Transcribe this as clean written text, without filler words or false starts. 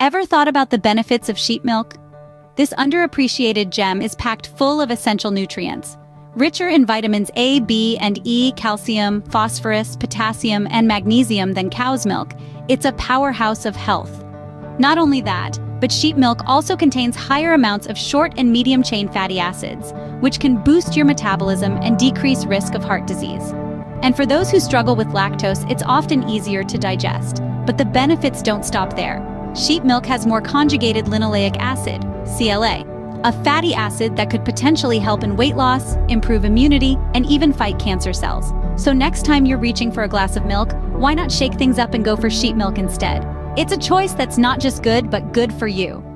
Ever thought about the benefits of sheep milk? This underappreciated gem is packed full of essential nutrients, richer in vitamins A, B, and E, calcium, phosphorus, potassium, and magnesium than cow's milk. It's a powerhouse of health. Not only that, but sheep milk also contains higher amounts of short and medium-chain fatty acids, which can boost your metabolism and decrease risk of heart disease. And for those who struggle with lactose, it's often easier to digest. But the benefits don't stop there. Sheep milk has more conjugated linoleic acid, CLA, a fatty acid that could potentially help in weight loss, improve immunity, and even fight cancer cells. So next time you're reaching for a glass of milk, why not shake things up and go for sheep milk instead? It's a choice that's not just good, but good for you.